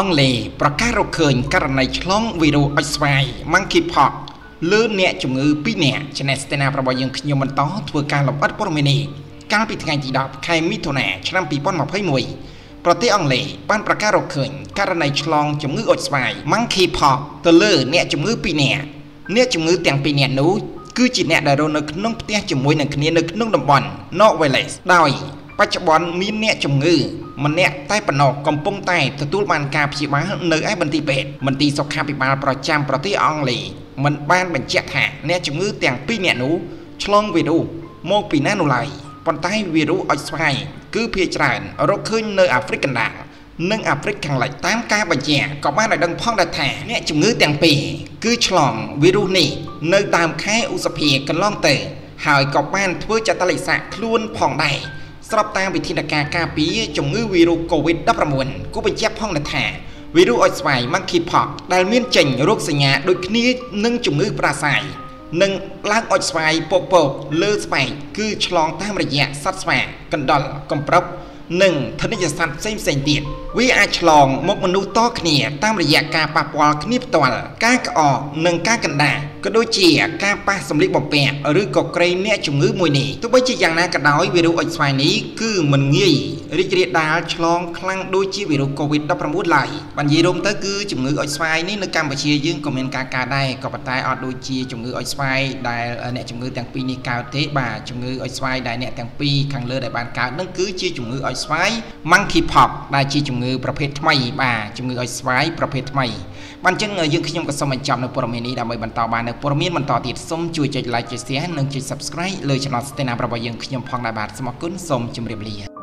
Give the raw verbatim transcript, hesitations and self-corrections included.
องเลประกาศเราเขินการในช่องวิดีโอสวายมังคีพอกเลื่อนเนจงือปีเนจเนสเตนาประวัติยังขยมันต่อทัวการหลบอัดปรเมเนการปิดงานจีดาบใครมิโทนาชั้นปีป้อนมาเผยมวยประเทศอังกฤษบ้านประกาศเราเขินการในช่องจงืออสวายมังคีพอกเตเลื่อนเนจงือปีเนเนจงือเตียงปีเนนู้คือจีเนได้โดนน้องเตี้ยจมวยหนึ่งคนนึกน้องดำบอลนอเวเลสได้ปัจจุบันมีเนจงือมันเนใต้ปนอกกำปงใต้ตะตุมันกาพิบาเนื้อไอ้บันทีเป็ดมันตีสกาพิบาประจำประเทศอังกฤษมันบ้านบัญชีแห่เนจงือเตียงปีเนนู้ชลองวิดูโมปีนานุไลปนใต้วิดูออสไลคือพิจารณารถขึ้นเนื้อแอฟริกันด่างเนื้อแอฟริกันไหลตามกาบัญชีกับบ้านในดังพ่องดัดแห่เนจงือเตียงปีคือชลองวิดูนี่เนื้อตามแค่อุสเพียกันล่องเตะหายกับบ้านทั่วจัตลิสะคล้วนผ่องใดสำหรับตามวิธีการการปีจงมือวิรุโควิดดับประมวลกู้เป็นเจ็บห้องนัดแห่วิรุออสไวมังคีพอกได้เมียนเจงโรคสัญญาโดยนี้นึ่งจงมือปราศัยนึ่งล้างออสไวโปโปเลือดสไปคือฉลองตามระยะสัตว์แฝงกันดอลกันปรับหนึ่งทนิยสัตว์เส้นเส้นเดียดวิอาฉลองมกมนุโตขณีตามระยะการปะปวลขณีตัวก้ากออกหนึ่งก้ากันได้ก็โดยเฉียก้าปะสมฤทธิ์บอบแปะหรือกบเกรเนะจงื้อมวยนี่ทุกใบจีอย่างนั้นกระดอยวิรุอัยสวายนี้คือมันงี้ริจเรียดาฉลองคลั่งโดยจีวิรุโควิดดับประมุดไหลบัญญีรวมเตอร์คือจงื้ออัยสวายนี้ในการบัญชียื่นคอมเมนต์การการได้กับปัตตาออดโดยจีจงื้ออัยสวายได้เนะจงื้อแตงปีในกาวเทบาจงื้ออัยสวายได้เนะแตงปีขังเลือดได้บานกาวนั่นคือจีจงื้ออัยสวายมังคีพอกได้จีจงื้อประเภทไม่บ่าจงื้ออัยสวายประเภทไม่บัญชีเงยยื่นขยมกับสมัยจำในปรมีนี้ได้ไม่บรรทอบานในปรมีมันต่อติดส้มจุยใจไลค์ใจเสียหนึ่งจุด subscribe เลยชนะสเตนาประวัติยังขยมพองได้บาทสมกุลส้มจุ่มเรียบเรีย